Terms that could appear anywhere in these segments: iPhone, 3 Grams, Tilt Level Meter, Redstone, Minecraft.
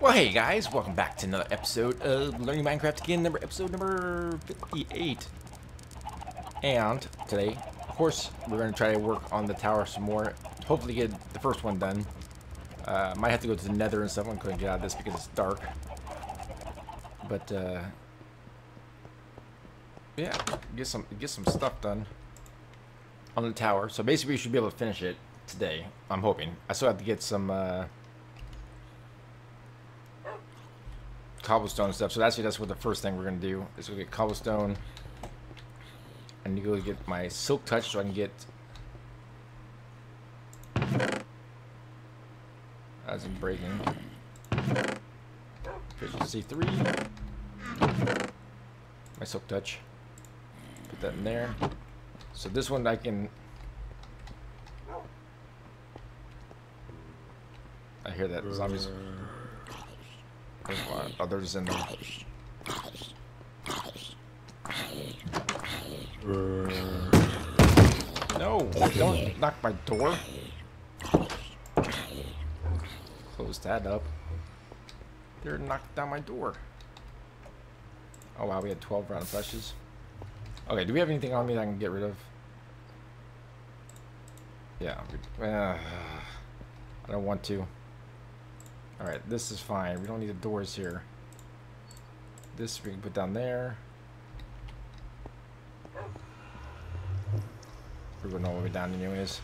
Well, hey guys, welcome back to another episode of Learning Minecraft again, episode number 58. And today, of course, we're going to try to work on the tower some more. Hopefully get the first one done. Might have to go to the nether and stuff. I'm going to get out of this because it's dark. But, yeah, get some stuff done on the tower. So basically, we should be able to finish it today. I'm hoping. I still have to get some cobblestone stuff. So actually, that's what the first thing we're gonna do is we'll get cobblestone. I need to go get my silk touch so I can get that's breaking. Efficiency 3. My silk touch. Put that in there. So this one I can. I hear that zombies. Others in there. No, don't knock my door. Close that up. They're knocking down my door. Oh wow, we had 12 round flashes. Okay, do we have anything on me that I can get rid of? Yeah, I don't want to. Alright, this is fine. We don't need the doors here. This we can put down there. We're going all the way down anyways.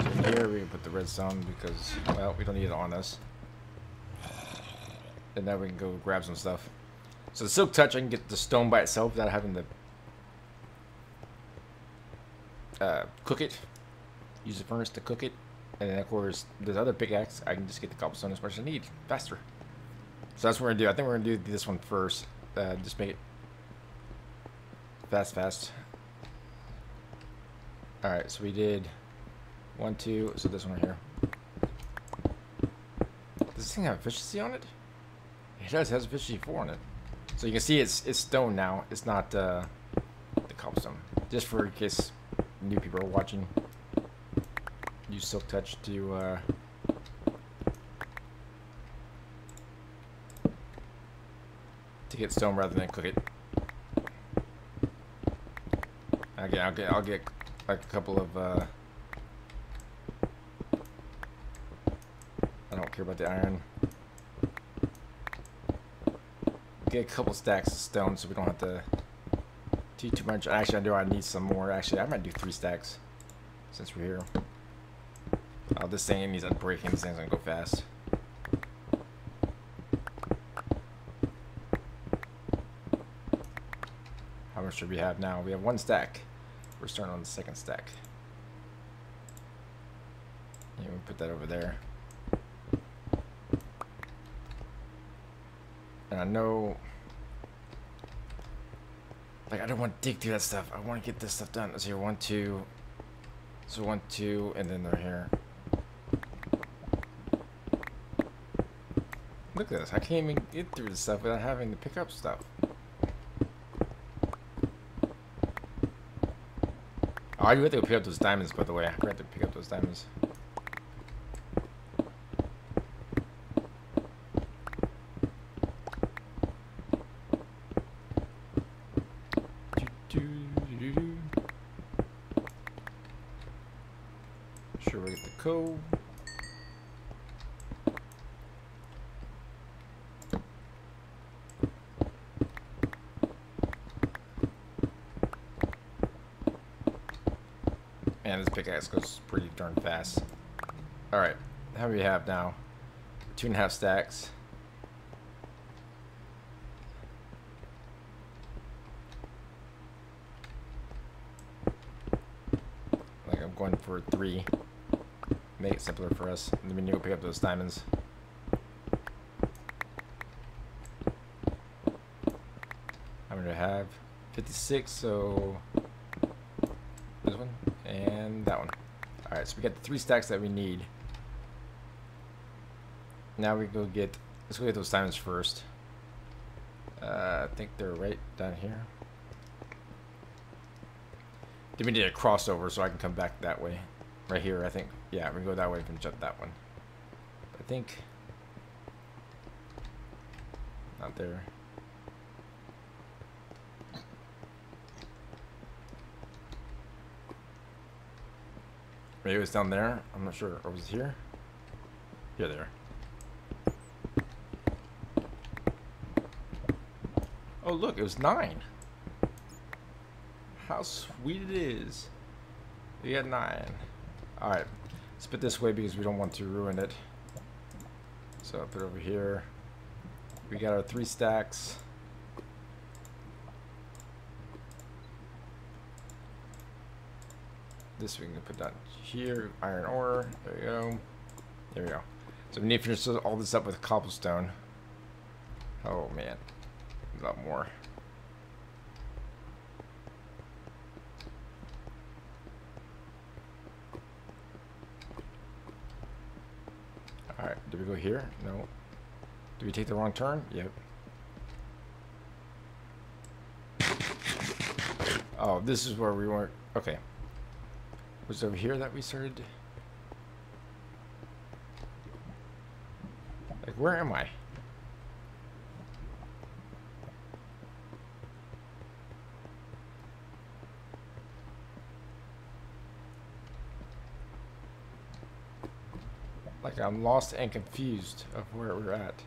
So here we can put the redstone because, well, we don't need it on us. And now we can go grab some stuff. So the silk touch, I can get the stone by itself without having to cook it. Use the furnace to cook it, and then of course this other pickaxe I can just get the cobblestone as much as I need faster. So that's what we're gonna do. I think we're gonna do this one first. Just make it fast. All right, so we did 1, 2. So this one right here. Does this thing have efficiency on it? It does. It has efficiency 4 on it. So you can see it's stone now. It's not the cobblestone. Just for in case new people are watching. Use silk touch to get stone rather than cook it. Okay, I'll get like a couple of I don't care about the iron. Get a couple stacks of stone so we don't have to do too much. Actually, I need some more. Actually, I might do 3 stacks since we're here. Oh, this thing needs unbreaking. This thing's gonna go fast. How much should we have now? We have 1 stack. We're starting on the 2nd stack. Yeah, we put that over there. And I know, like, I don't want to dig through that stuff. I want to get this stuff done. Let's see, 1, 2. So 1, 2, and then they're here. Look at this, I can't even get through this stuff without having to pick up stuff. Oh, you have to go pick up those diamonds, by the way. I forgot to pick up those diamonds. Sure, we'll get the coal. And this pickaxe goes pretty darn fast. Alright, how do we have now? 2.5 stacks. Like, I'm going for 3. Make it simpler for us. Let me go pick up those diamonds. I'm going to have 56, so this one. And that one. Alright, so we got the 3 stacks that we need. Now we go get, let's go get those diamonds first. I think they're right down here. Then we need a crossover so I can come back that way. Right here, I think. Yeah, we can go that way and jump that one. I think. Not there. Maybe it was down there. I'm not sure. Or was it here? Yeah, there. Oh, look, it was 9. How sweet it is. We had 9. Alright, let's put this way because we don't want to ruin it. So I'll put it over here. We got our 3 stacks. This we can put down here. Iron ore. There we go. There we go. So we need to finish all this up with cobblestone. Oh man. A lot more. Alright, do we go here? No. Do we take the wrong turn? Yep. Oh, this is where we weren't. Okay. Was it over here that we started? Like, where am I? Like, I'm lost and confused of where we're at.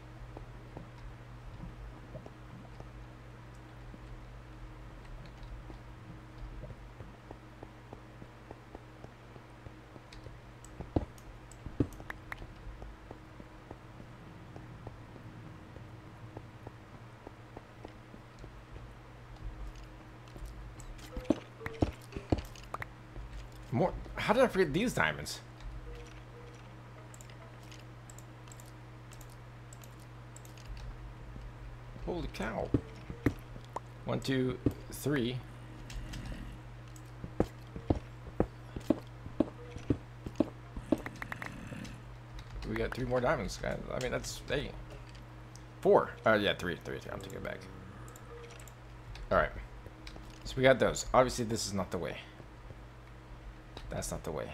More. How did I forget these diamonds? Holy cow. 1, 2, 3. We got 3 more diamonds, guys. I mean, that's, hey. 4. Yeah, 3. I'm taking it back. Alright. So we got those. Obviously, this is not the way. That's not the way.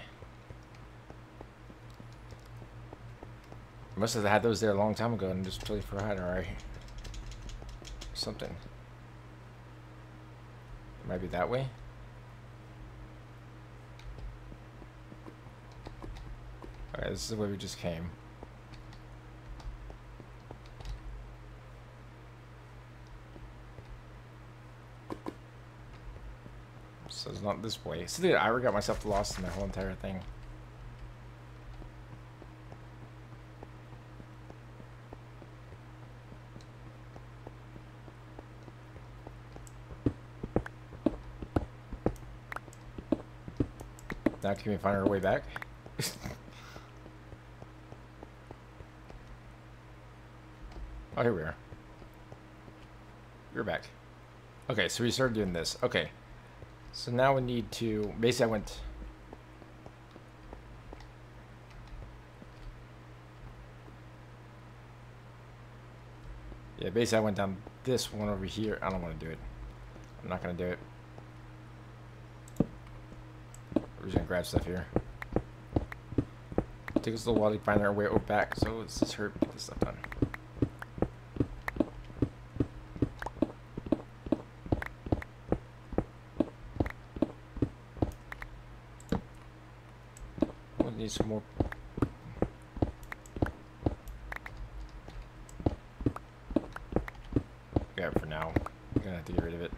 I must have had those there a long time ago and just totally forgot, alright. Something. It might be that way. Alright, this is the way we just came. So it's not this way. See, I already got myself lost in the whole entire thing. Now can we find our way back? Oh, here we are. We're back. Okay, so we started doing this. Okay. So now we need to, basically I went, yeah, basically I went down this one over here. I don't want to do it. I'm not going to do it. We're just going to grab stuff here. It took us a little while to find our way over back, so let's just hurry up and get this stuff done. Some more. Yeah, for now. I'm gonna have to get rid of it.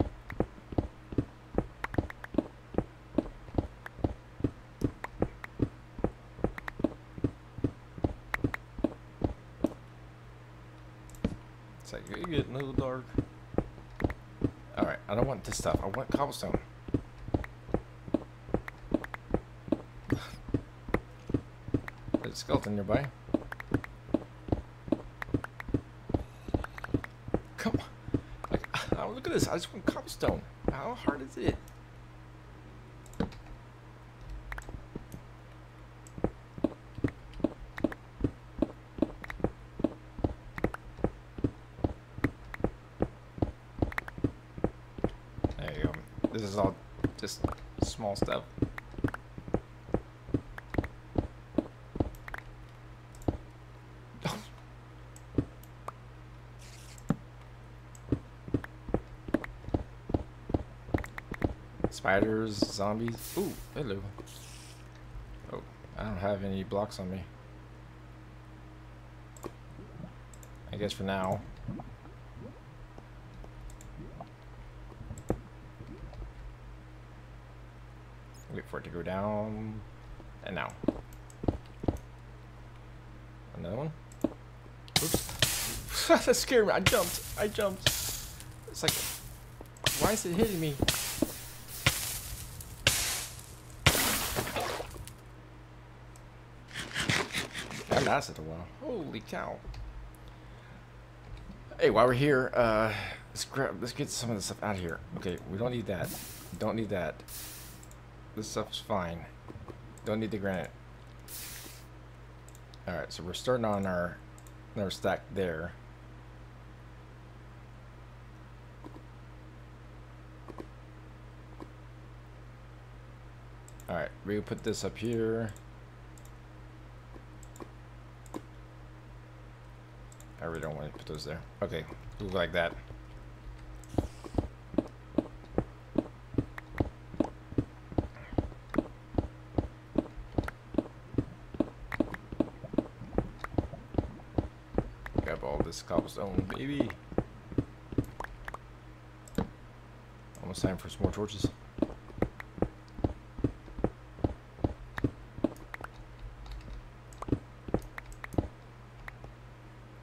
It's like you're getting a little dark. Alright, I don't want this stuff. I want cobblestone. Skeleton nearby. Come on. Like, oh, look at this. I just want cobblestone. How hard is it? There you go. This is all just small stuff. Spiders, zombies. Ooh, hello. Oh, I don't have any blocks on me. I guess for now. Wait for it to go down. And now. Another one. Oops. That scared me. I jumped. It's like, why is it hitting me? That lasted a while. Holy cow. Hey, while we're here, let's get some of the stuff out of here. Okay, we don't need that. Don't need that. This stuff's fine. Don't need the granite. Alright, so we're starting on our stack there. Alright, we can put this up here. I really don't want to put those there. Okay, look like that. Cobblestone, baby. Almost time for some more torches.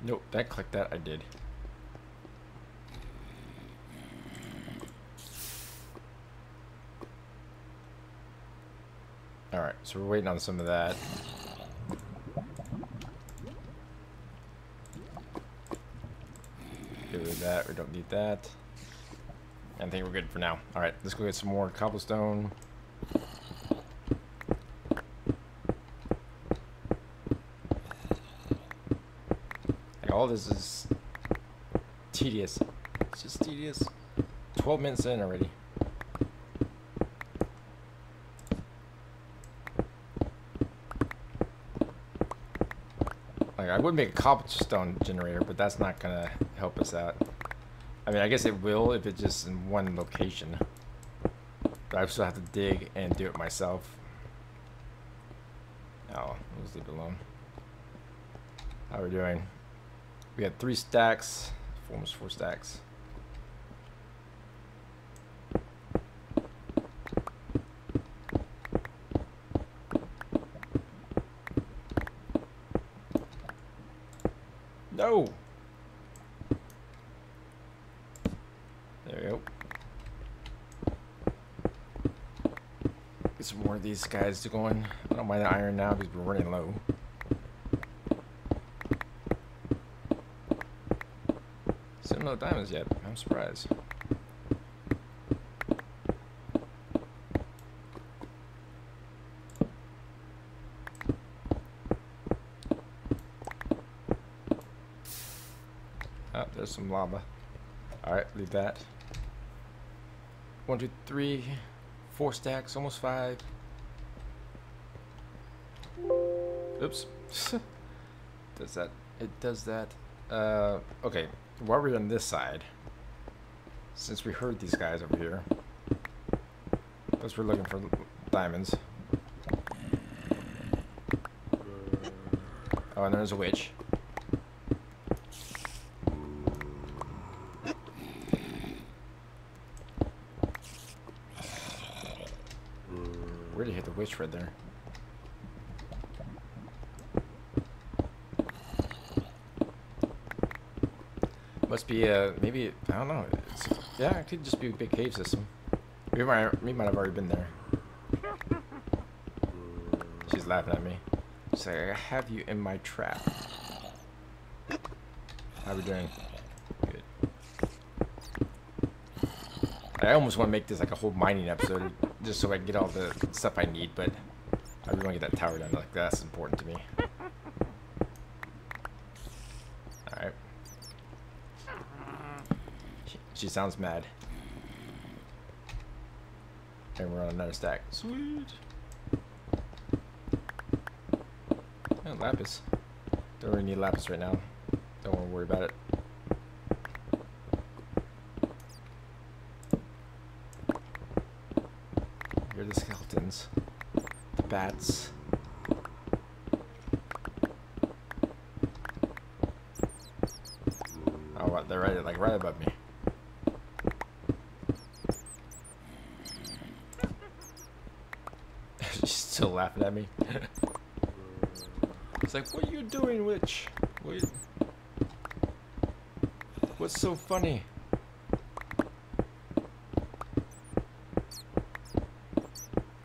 Nope, that clicked. That I did. All right, so we're waiting on some of that. That we don't need that. I think we're good for now. All right, let's go get some more cobblestone. Like, all this is tedious. It's just tedious. 12 minutes in already. Like, I would make a cobblestone generator, but that's not gonna help us out. I mean, I guess it will if it's just in one location. But I still have to dig and do it myself. Oh, let's leave it alone. How are we doing? We got 3 stacks, almost 4 stacks. No! There we go. Get some more of these guys to go in. I don't mind the iron now because we're running low. Still no diamonds yet. I'm surprised. Oh, there's some lava. Alright, leave that. 1, 2, 3, 4 stacks, almost 5. Oops. Does that. It does that. Okay, while we're on this side, since we heard these guys over here, because we're looking for diamonds. Oh, and there's a witch. Witch right there. Must be maybe, I don't know. It's, yeah, it could just be a big cave system. We might have already been there. She's laughing at me. She's like, I have you in my trap. How we doing? Good. I almost want to make this like a whole mining episode. Just so I can get all the stuff I need, but I really want to get that tower done. Like, that's important to me. Alright. She sounds mad. And we're on another stack. Sweet! Oh, lapis. Don't really need lapis right now. Don't want to worry about it. chickens. Bats. Oh, what? They're right, like right above me. She's still laughing at me. It's like, what are you doing, witch? What's so funny?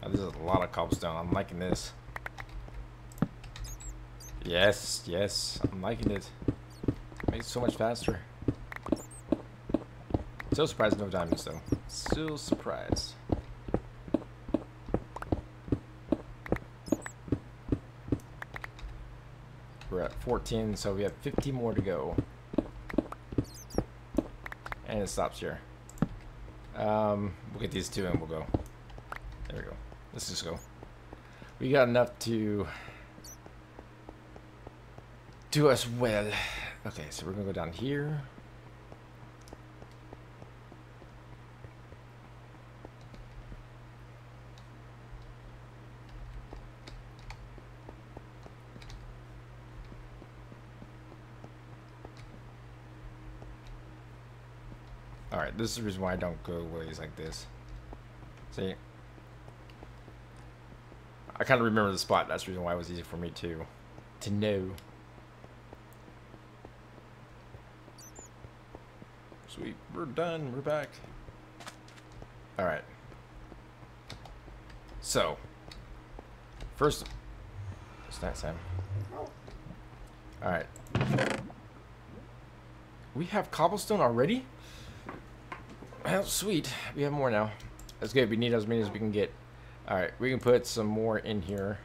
Oh, this is a lot of cobblestone. I'm liking this. Yes, yes, I'm liking it. It makes it so much faster. Still surprised no diamonds though. Still surprised. We're at 14, so we have 50 more to go. And it stops here. We'll get these two and we'll go. There we go. Let's just go. We got enough to do us well. Okay, so we're gonna go down here. Alright, this is the reason why I don't go ways like this. See? I kind of remember the spot. That's the reason why it was easy for me to know. Sweet. We're done. We're back. Alright. So. First. It's night time. Alright. We have cobblestone already? Well, sweet. We have more now. That's good. We need as many as we can get. Alright, we can put some more in here.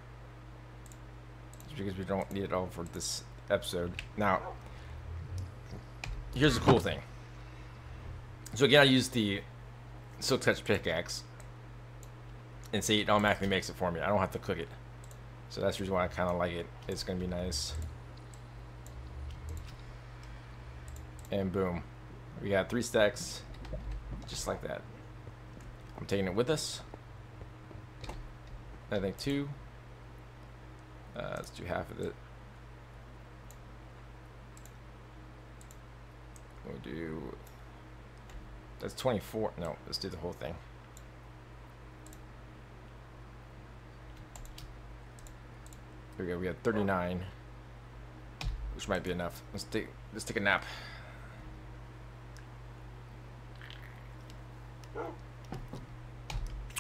Just because we don't need it all for this episode. Now, here's the cool thing. So again, I use the Silk Touch pickaxe. And see, it automatically makes it for me. I don't have to cook it. So that's the reason why I kind of like it. It's going to be nice. And boom. We got 3 stacks. Just like that. I'm taking it with us. I think 2. Let's do half of it. We'll do... That's 24. No, let's do the whole thing. Here we go. We have 39. Which might be enough. Let's take a nap.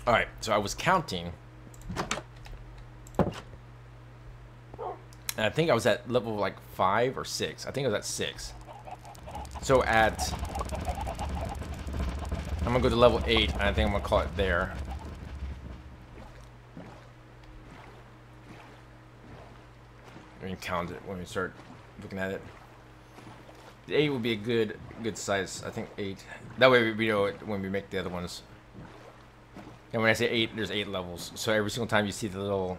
Alright, so I was counting. And I think I was at level like 5 or 6. I think I was at 6. So at... I'm going to go to level 8, and I think I'm going to call it there. We can count it when we start looking at it. 8 would be a good size. I think 8. That way we know it when we make the other ones. And when I say 8, there's 8 levels. So every single time you see the little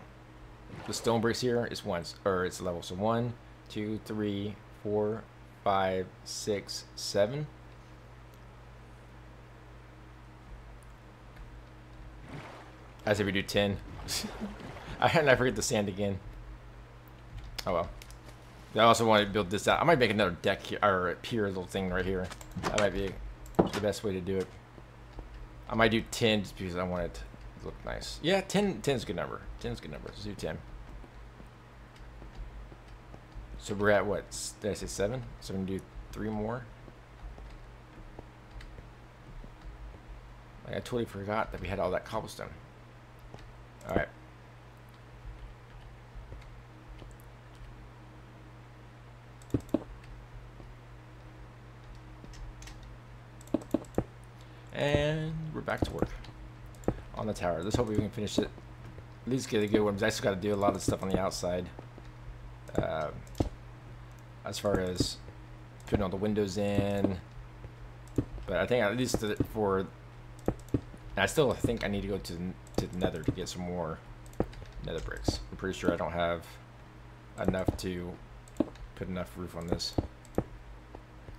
stone bricks here, it's once, or it's a level. So 1, 2, 3, 4, 5, 6, 7. I said we do 10. And I forget the sand again. Oh well. I also want to build this out. I might make another deck here, or a pier little thing right here. That might be the best way to do it. I might do 10 just because I want it to look nice. Yeah, 10 is a good number. 10 is a good number. Let's do 10. So we're at what? Did I say 7? So I'm going to do 3 more. Like I totally forgot that we had all that cobblestone. Alright. And we're back to work on the tower. Let's hope we can finish it. At least get a good one. But I still got to do a lot of stuff on the outside. As far as putting all the windows in. But I think at least for... I still think I need to go to the nether to get some more nether bricks. I'm pretty sure I don't have enough to put enough roof on this.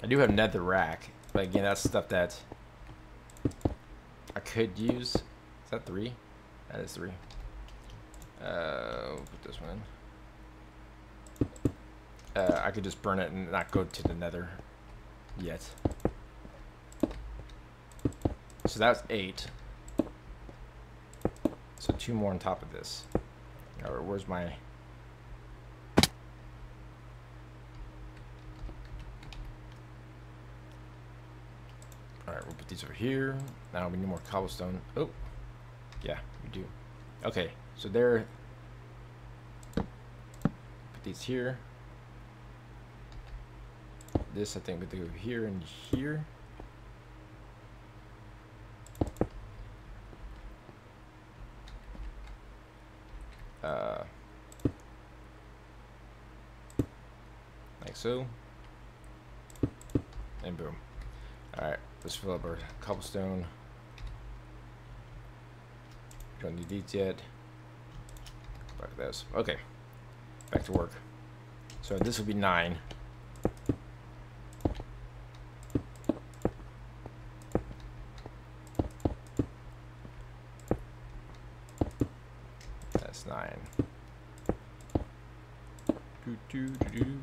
I do have nether rack. But again, that's stuff that... I could use. Is that 3? That is 3. We'll put this one in. I could just burn it and not go to the nether yet. So that's 8. So 2 more on top of this. Alright, where's my... Alright, we'll put these over here. Now we need more cobblestone. Oh, yeah, we do. Okay, so there. Put these here. This, I think, we do here and here. Like so. And boom. Alright, let's fill up our cobblestone. Don't need these yet. Like this. Okay. Back to work. So this will be 9. That's 9. Do do do do.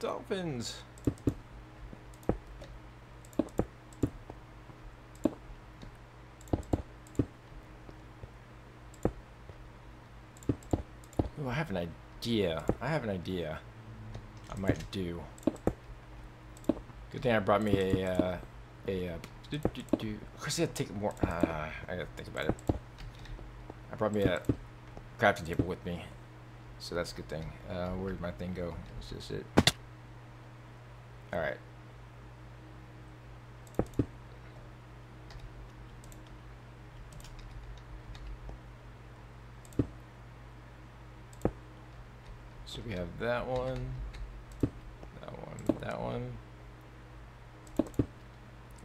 Dolphins. Ooh, I have an idea. I might do. Good thing I brought me of course, I gotta take more. I gotta think about it. I brought me a crafting table with me, so that's a good thing. Where did my thing go? Is this it? All right. So we have that one, that one, that one.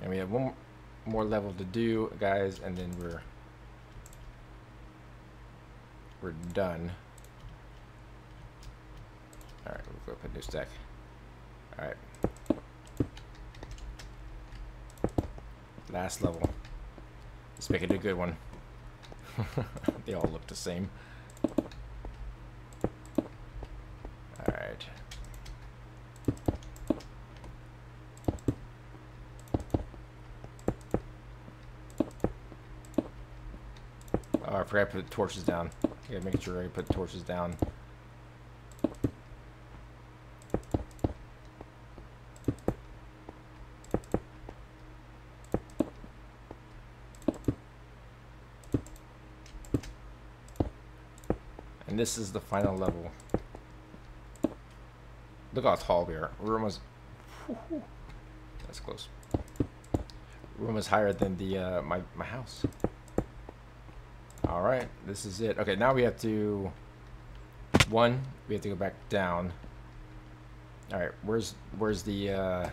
And we have one more level to do, guys, and then we're done. All right, we'll go put a new stack. All right. Last level. Let's make it a good one. They all look the same. Alright. Oh, I forgot to put the torches down. I gotta make sure I put the torches down. This is the final level. Look how tall we are. We're almost... Whew, that's close. We're almost higher than the my house. All right, this is it. Okay, now we have to... we have to go back down. All right, where's the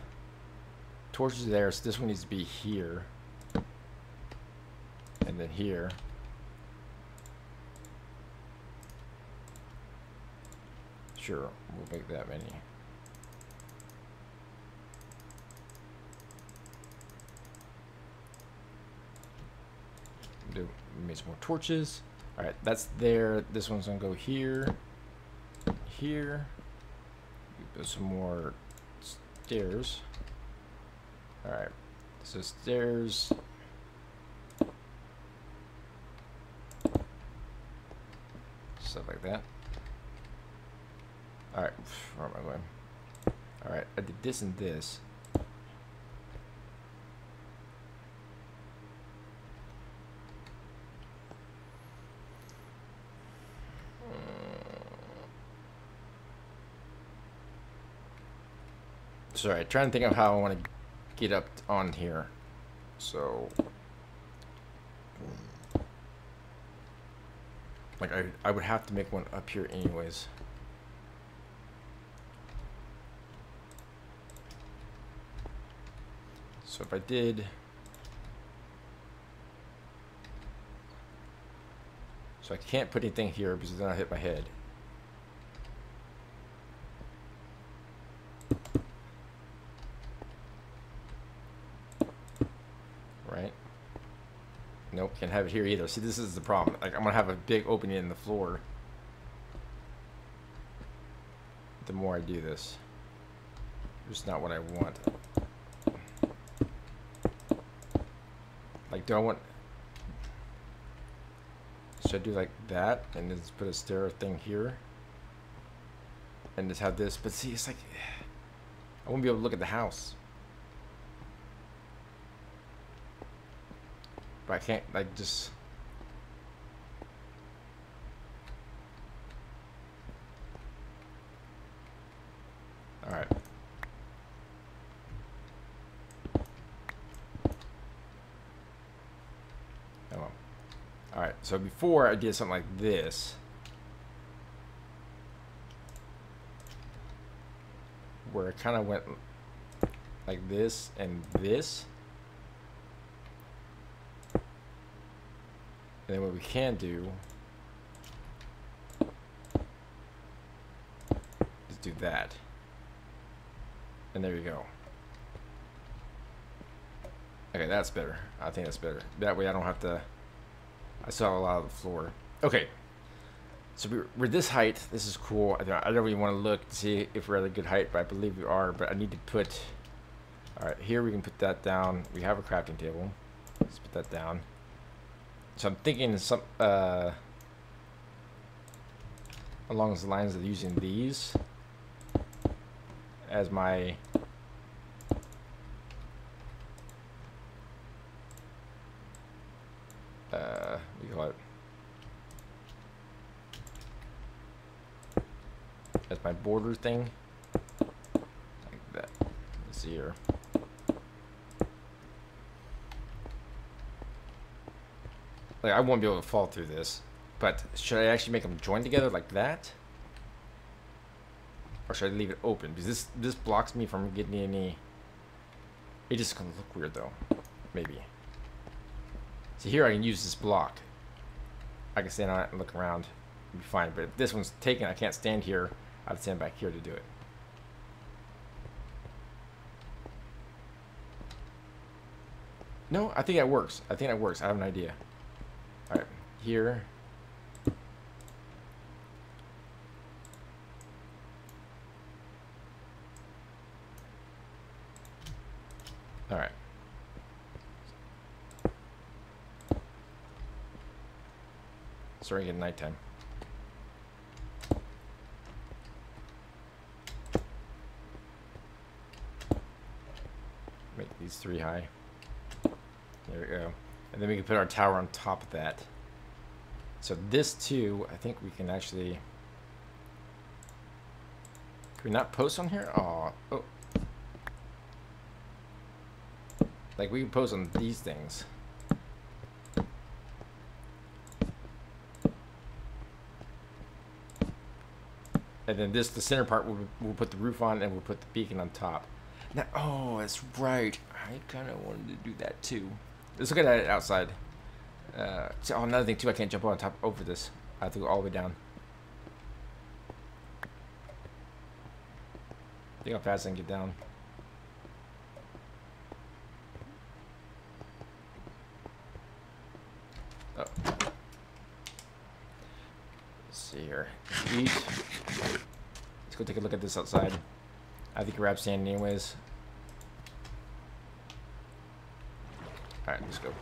torches there? So this one needs to be here. And then here. Sure, we'll make that many. Do make some more torches. All right, that's there. This one's gonna go here, here. Put some more stairs. All right, so stairs. Stuff like that. Alright, where am I going? Alright, I did this and this. Sorry, trying to think of how I want to get up on here. So... Like, I would have to make one up here anyways. So if I did, so I can't put anything here because then I'll hit my head. Nope, can't have it here either. See, this is the problem. Like, I'm gonna have a big opening in the floor the more I do this. It's not what I want. Like, do I want... should I do like that and just put a stair thing here and just have this? But see, it's like I won't be able to look at the house. But I can't, like, just... Alright. Oh well. Alright, so before I did something like this, where it kind of went like this and this. And then what we can do is do that. And there you go. Okay, that's better. I think that's better. That way I don't have to... I still have a lot of the floor. Okay. So we're this height. This is cool. I don't really want to look to see if we're at a good height, but I believe we are. But I need to put... Alright, here we can put that down. We have a crafting table. Let's put that down. So I'm thinking some along the lines of using these as my what do you call it? As my border thing. Like that. Let's see here. Like, I won't be able to fall through this, but should I actually make them join together like that, or should I leave it open? Because this blocks me from getting any. It just gonna look weird though, maybe. So here I can use this block. I can stand on it and look around, it'll be fine. But if this one's taken, I can't stand here. I have to stand back here to do it. No, I think that works. I think that works. I have an idea. Alright, here. Alright. Starting at nighttime. Make these three high. There we go. And then we can put our tower on top of that. So this too, I think we can actually... Can we not post on here? Aw, oh. Like, we can post on these things. And then this, the center part, we'll put the roof on and we'll put the beacon on top. Now, oh, that's right. I kind of wanted to do that too. Let's look at it outside. Oh, another thing too, I can't jump on top over this. I have to go all the way down. I think I'll pass and get down. Oh. Let's see here. Eat. Let's go take a look at this outside. I think we're abstaining anyways. Alright, let's go.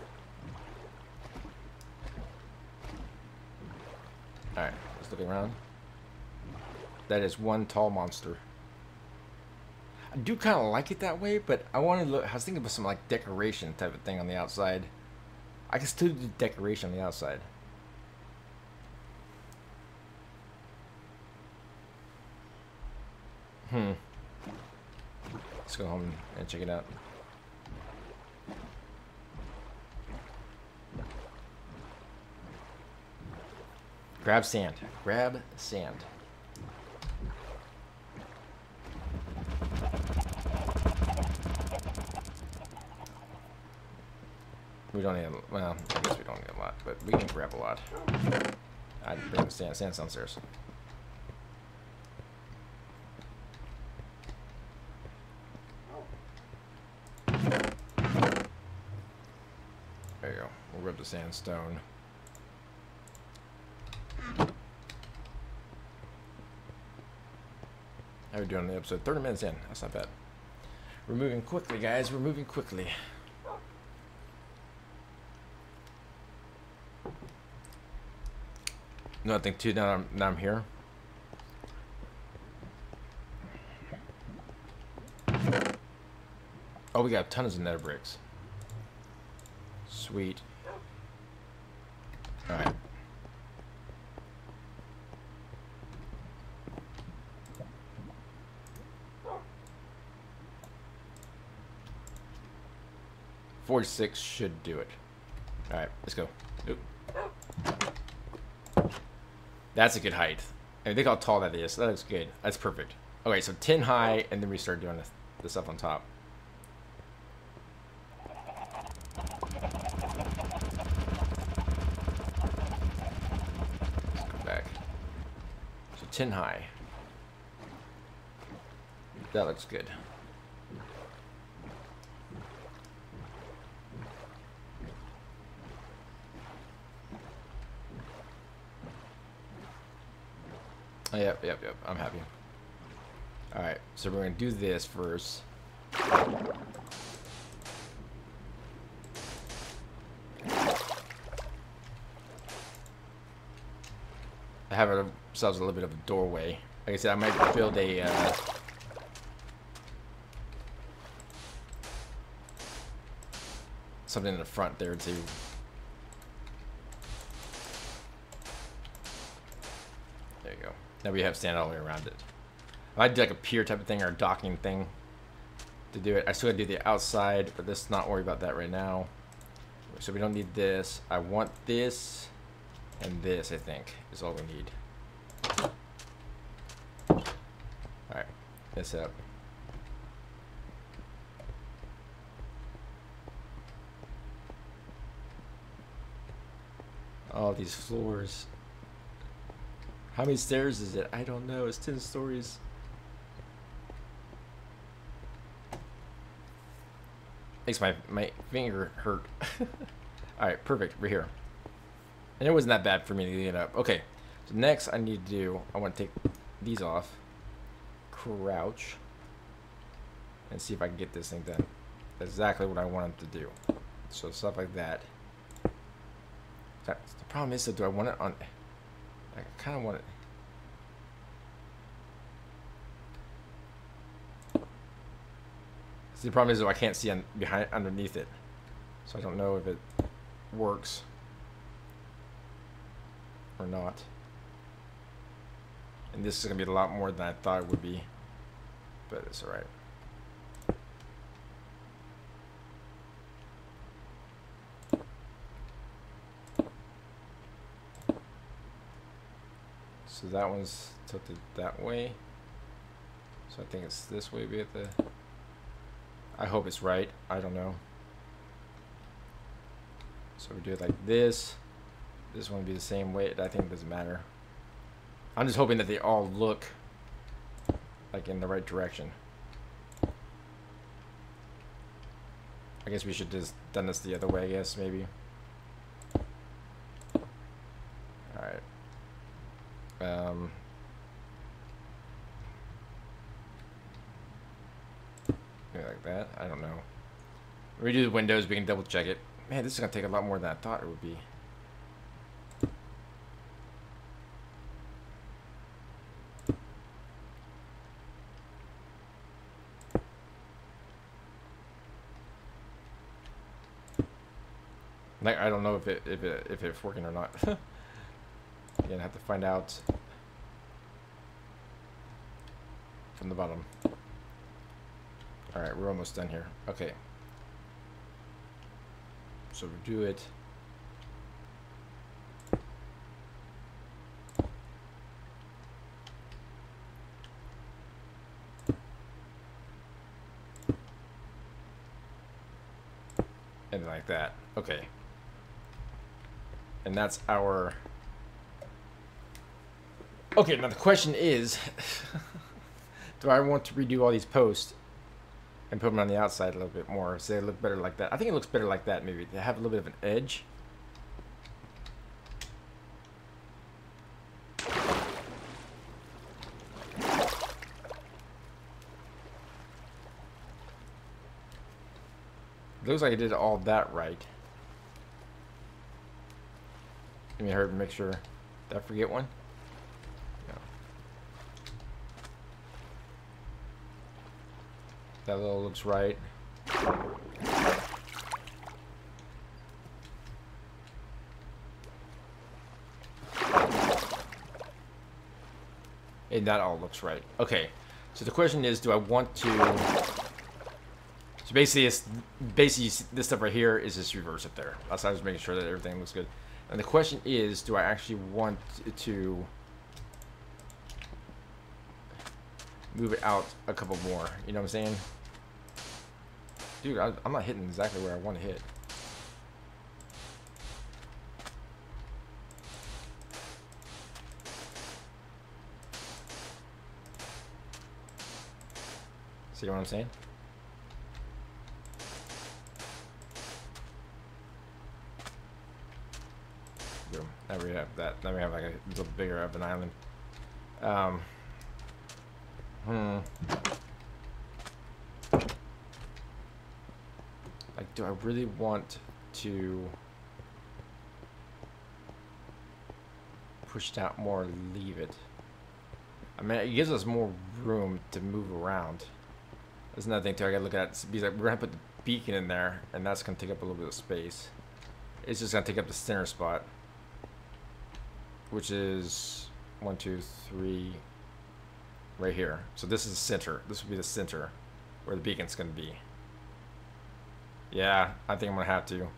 Alright, let's look around. That is one tall monster. I do kind of like it that way, but I wanted to look... I was thinking about some, like, decoration type of thing on the outside. I can still do decoration on the outside. Let's go home and check it out. Grab sand. Grab sand. We don't need a... Well, I guess we don't need a lot, but we can grab a lot. I'd bring sand. Sand's downstairs. There you go. We'll grab the sandstone. How are we doing on the episode? 30 minutes in. That's not bad. We're moving quickly, guys. We're moving quickly. You know, I think too, now I'm here. Oh, we got tons of nether bricks. Sweet. Alright. Forge 6 should do it. Alright, let's go. Oop. That's a good height. I think how tall that is. That looks good. That's perfect. Okay, so 10 high, and then we start doing the stuff on top. Let's go back. So 10 high. That looks good. Yep. I'm happy. Alright, so we're going to do this first. I have ourselves a little bit of a doorway. Like I said, I might build a... something in the front there too. There you go. Now we have sand all the way around it. I'd do like a pier type of thing or a docking thing to do it. I still gotta do the outside, but let's not worry about that right now. So we don't need this. I want this and this, I think, is all we need. Alright, this up. All these floors. How many stairs is it? I don't know. It's 10 stories. Makes my finger hurt. Alright, perfect. We're here. And it wasn't that bad for me to get up. Okay. So next I need to do... I want to take these off. Crouch. And see if I can get this thing done. That's exactly what I want them to do. So stuff like that. The problem is, so do I want it on... I kind of want it. See, the problem is though I can't see underneath it, so I don't know if it works or not. And this is gonna be a lot more than I thought it would be, but it's all right. So that one's tilted that way. So I think it's this way. I hope it's right. I don't know. So we do it like this. This one would be the same way. I think it doesn't matter. I'm just hoping that they all look like in the right direction. I guess we should just done this the other way. I guess maybe. Maybe like that. I don't know. When we do the windows, we can double check it. Man, this is gonna take a lot more than I thought it would be. Like, I don't know if it's working or not. You're gonna have to find out from the bottom. All right, we're almost done here. Okay, so we do it. And like that. Okay. And that's our... Okay, now the question is, do I want to redo all these posts and put them on the outside a little bit more so they look better like that. I think it looks better like that maybe. They have a little bit of an edge. It looks like I did all that right. Let me hurry and make sure. Did I forget one? No. That little looks right. And that all looks right. Okay. So the question is, do I want to... So basically, this stuff right here is just reverse up there. That's how I was making sure that everything looks good. And the question is, do I actually want to move it out a couple more? You know what I'm saying? Dude, I'm not hitting exactly where I want to hit. See what I'm saying? Now we have that. Now we have like a little bigger of an island. Like, do I really want to push it out more or leave it? I mean, it gives us more room to move around. That's another thing too. I gotta look at. Because we're gonna put the beacon in there, and that's gonna take up a little bit of space. It's just gonna take up the center spot. Which is 1, 2, 3 right here. So this is the center. This would be the center where the beacon's gonna be. Yeah, I think I'm gonna have to.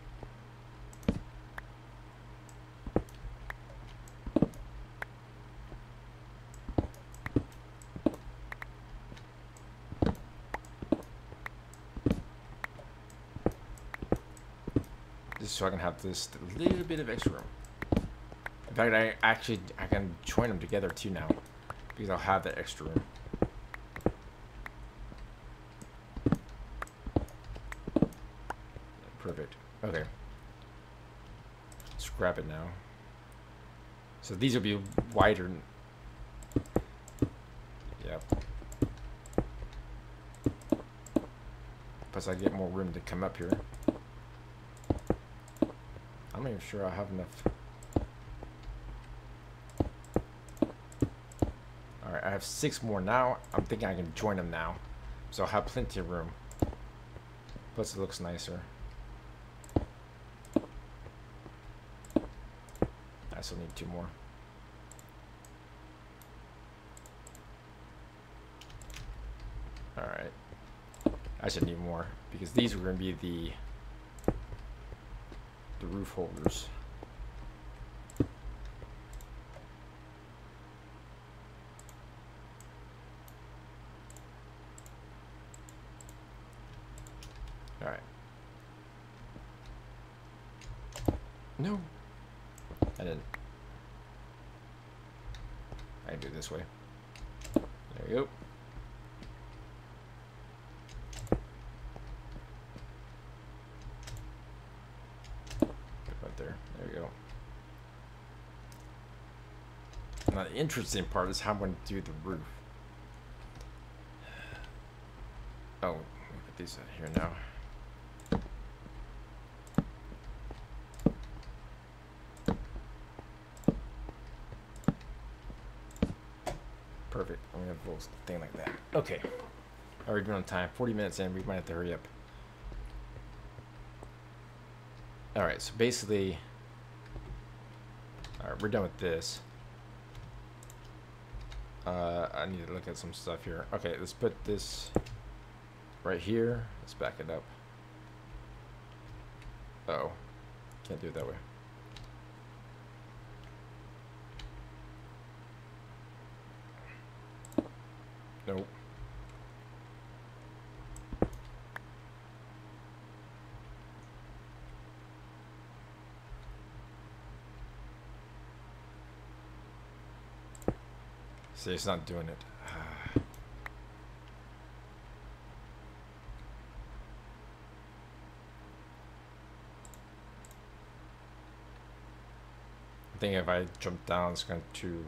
Just so I can have this little bit of extra room. In fact, I can join them together too now, because I'll have that extra room. Perfect. Okay. Scrap it now. So these will be wider. Yep. Plus I get more room to come up here. I'm not even sure I have enough. I have 6 more now. I'm thinking I can join them now. So I'll have plenty of room. Plus it looks nicer. I still need 2 more. Alright. I should need more because these are going to be the roof holders. No, I didn't. I can do it this way. There we go. Right there. There we go. Now the interesting part is how I'm going to do the roof. Oh, let me put these out here now. Perfect. I'm gonna have a little thing like that. Okay. Already been on time. 40 minutes in. We might have to hurry up. Alright, so basically. Alright, we're done with this. I need to look at some stuff here. Okay, let's put this right here. Let's back it up. Uh oh. Can't do it that way. Nope. See, it's not doing it. I think if I jump down, it's going to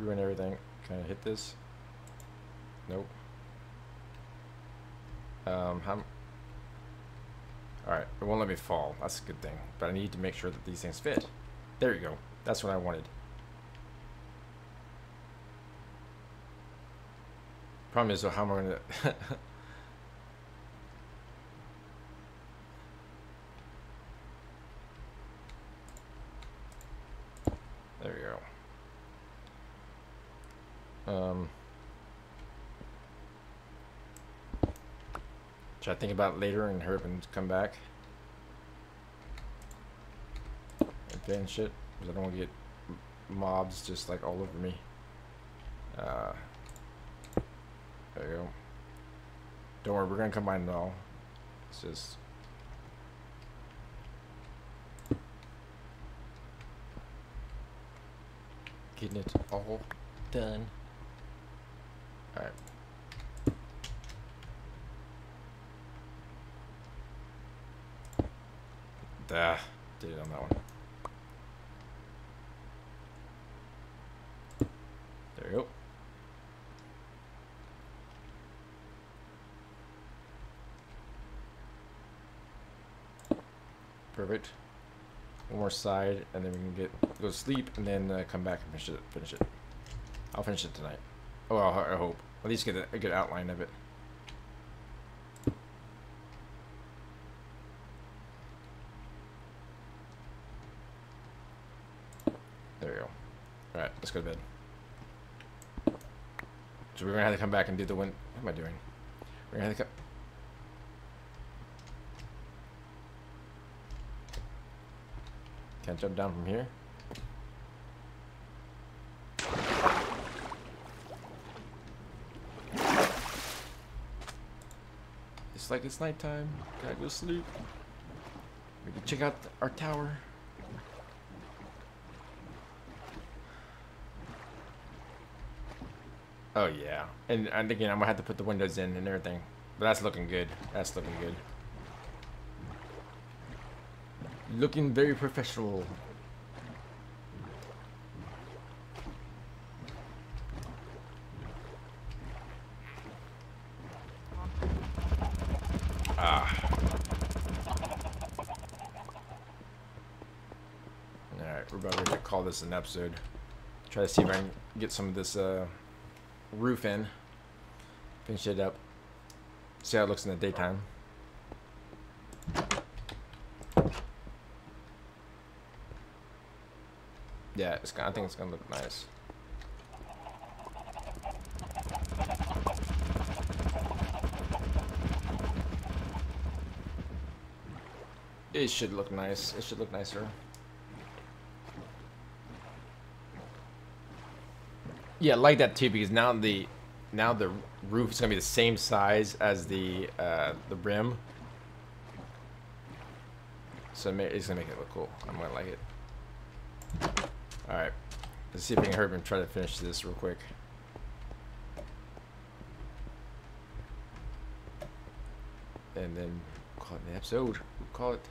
ruin everything. Can I hit this? Nope. Alright, it won't let me fall. That's a good thing. But I need to make sure that these things fit. There you go. That's what I wanted. Problem is, how am I going to... There we go. Should I think about it later and hurry up and come back? Okay, and shit. Because I don't want to get mobs just like all over me. There you go. Don't worry, we're going to combine it all. It's just... getting it all done. Alright. Ah, did it on that one. There you go. Perfect. One more side, and then we can go to sleep, and then come back and finish it. I'll finish it tonight. Oh, I hope. At least get a good outline of it. There we go. All right, let's go to bed. So we're gonna have to come back and do the win. What am I doing? We're gonna have to come. Can't jump down from here. It's like it's nighttime. Gotta go sleep. We can check out our tower. Oh yeah, and I'm thinking I'm gonna have to put the windows in and everything, but that's looking good. That's looking good. Looking very professional. Ah. All right, we're about to call this an episode. Try to see if I can get some of this roof in. Finish it up. See how it looks in the daytime. Yeah, it's gonna, I think it's gonna look nice. It should look nice. It should look nicer. Yeah, I like that too, because now the roof is gonna be the same size as the rim, so it's gonna make it look cool. I'm gonna like it. All right, let's see if we can hurry and try to finish this real quick. And then we'll call it an episode. We'll call it.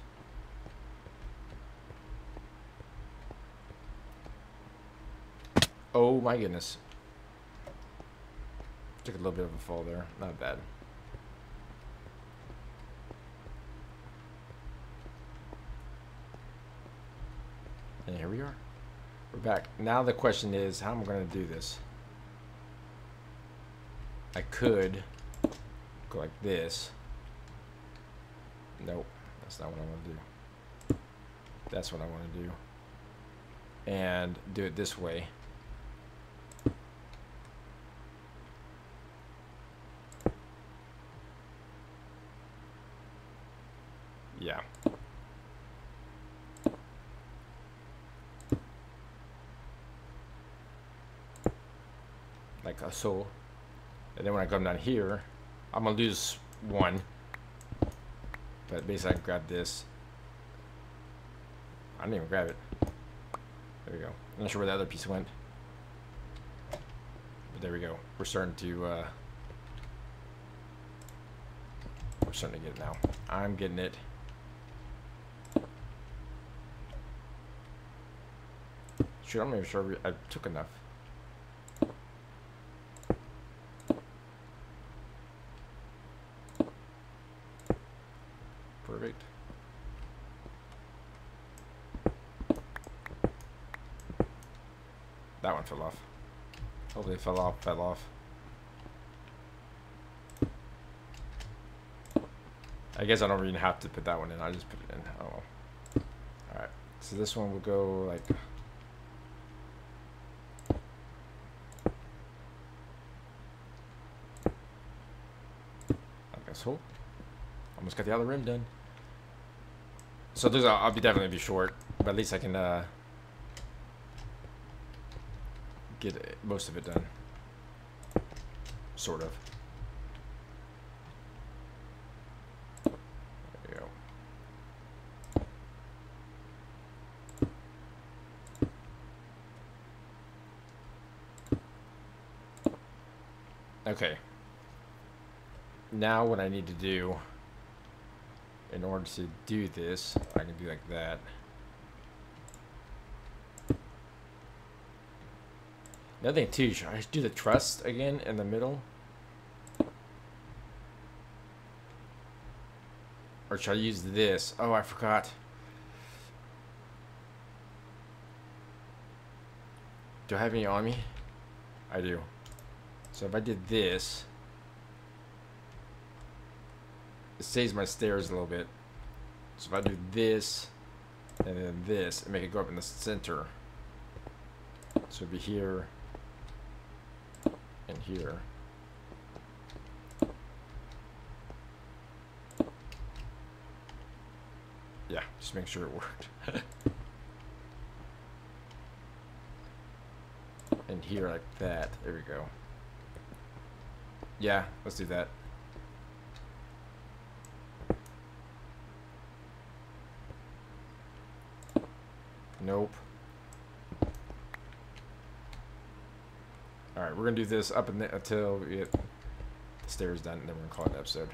Oh my goodness. Took a little bit of a fall there. Not bad. And here we are. We're back. Now the question is, how am I going to do this? I could go like this. Nope. That's not what I want to do. That's what I want to do. And do it this way. Yeah. Like so, and then when I come down here, I'm gonna lose one. But basically, I grab this. I didn't even grab it. There we go. I'm not sure where the other piece went. But there we go. We're starting to. We're starting to get it now. I'm getting it. Shoot, I'm not even sure I took enough. Perfect. That one fell off. Hopefully it fell off. I guess I don't even have to put that one in. I just put it in. Oh well. Alright. So this one will go like... I guess so. Almost got the other rim done. So those are, I'll be definitely be short, but at least I can get it, most of it done. Sort of. Okay, now what I need to do in order to do this, I can do like that. Another thing too, should I do the truss again in the middle? Or should I use this? Oh, I forgot. Do I have any on me? I do. So if I did this, it saves my stairs a little bit. So if I do this and then this and make it go up in the center, so it'd be here and here. Yeah, just make sure it worked. And here like that. There we go. Yeah, let's do that. Nope. All right, we're gonna do this up and until we get the stairs done, and then we're gonna call it an episode.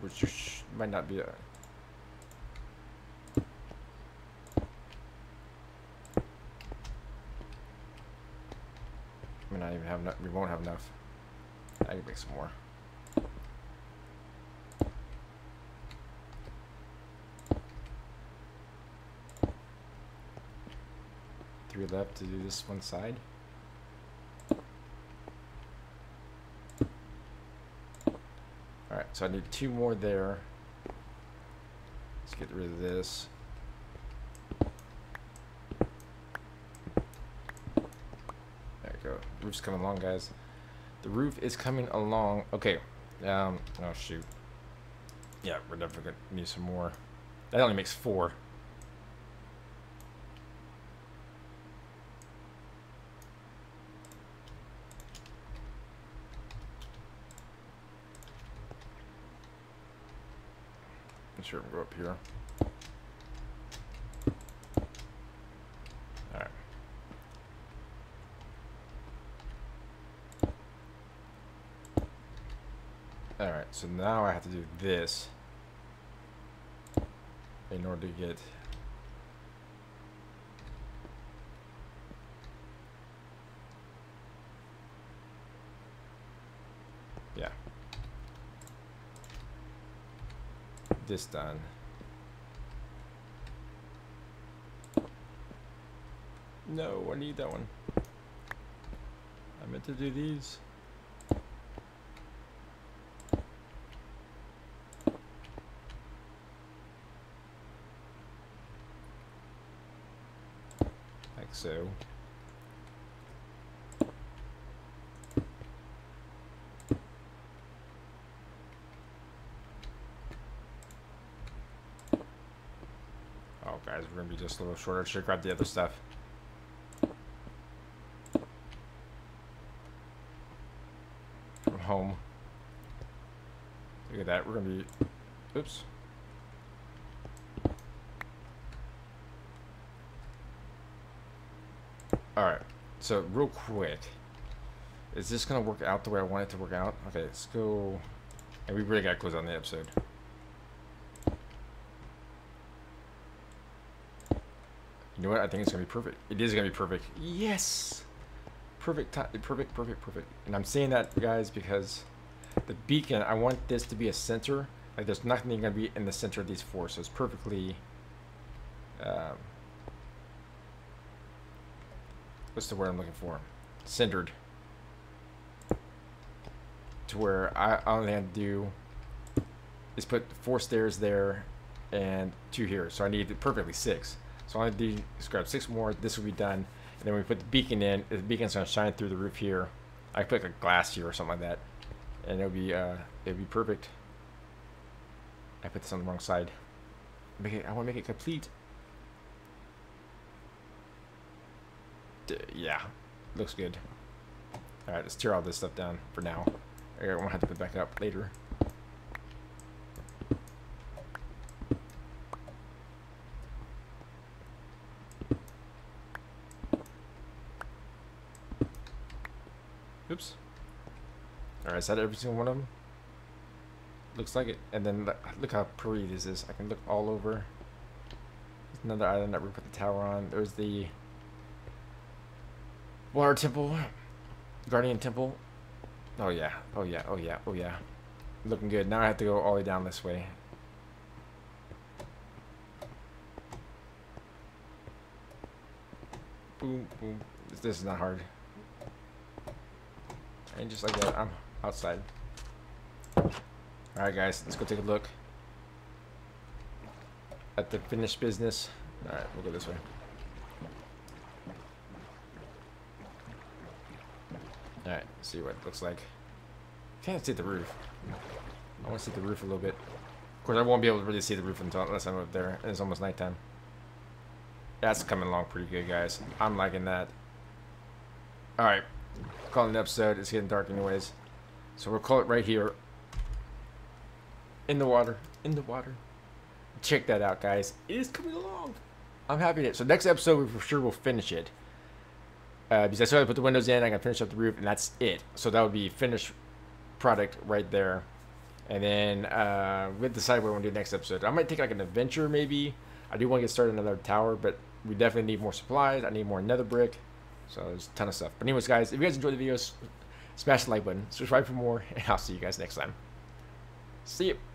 Which might not be a. Not even have enough. We won't have enough. I can make some more. Three left to do this one side. All right, so I need two more there. Let's get rid of this. Roof's coming along, guys. The roof is coming along. Okay. Oh shoot. Yeah, we're definitely gonna need some more. That only makes four. I'm sure we'll go up here. So now I have to do this in order to get this done. No, I need that one. I meant to do these. So oh guys, we're gonna be just a little shorter. Should grab the other stuff. From home. Look at that, we're gonna be oops. Alright, so real quick, is this going to work out the way I want it to work out? Okay, let's go, and we really got to close on the episode. You know what? I think it's gonna be perfect. It is gonna be perfect. Yes, perfect time. Perfect, perfect, perfect. And I'm saying that, guys, because the beacon, I want this to be a center. Like, there's nothing gonna be in the center of these four, so it's perfectly. What's the word I'm looking for? Centered. To where I only have to do is put 4 stairs there and 2 here. So I need perfectly 6. So I need to grab 6 more. This will be done. And then we put the beacon in. The beacon's gonna shine through the roof here. I put like a glass here or something like that, and it'll be perfect. I put this on the wrong side. Make it. I want to make it complete. Yeah, looks good. All right, let's tear all this stuff down for now. I won't have to put it back up later. Oops. All right, is that every single one of them? Looks like it. And then look how pretty this is. I can look all over. There's another island that we put the tower on. There's the water temple, guardian temple. Oh yeah, oh yeah, oh yeah, oh yeah. Looking good. Now I have to go all the way down this way. Boom, boom. This is not hard. And just like that, I'm outside. Alright guys, let's go take a look at the finished business. Alright, we'll go this way. Alright, see what it looks like. Can't see the roof. I want to see the roof a little bit. Of course, I won't be able to really see the roof unless I'm up there. And it's almost nighttime. That's coming along pretty good, guys. I'm liking that. Alright, calling an episode. It's getting dark anyways. So we'll call it right here. In the water. In the water. Check that out, guys. It is coming along. I'm happy to. So next episode, we for sure will finish it. Because I still have to put the windows in, I can finish up the roof, and that's it. So that would be finished product right there. And then we'll decide what we want to do next episode. I might take like an adventure maybe. I do want to get started in another tower, but we definitely need more supplies. I need more nether brick. So there's a ton of stuff. But anyways, guys, if you guys enjoyed the video, smash the like button, subscribe for more, and I'll see you guys next time. See you.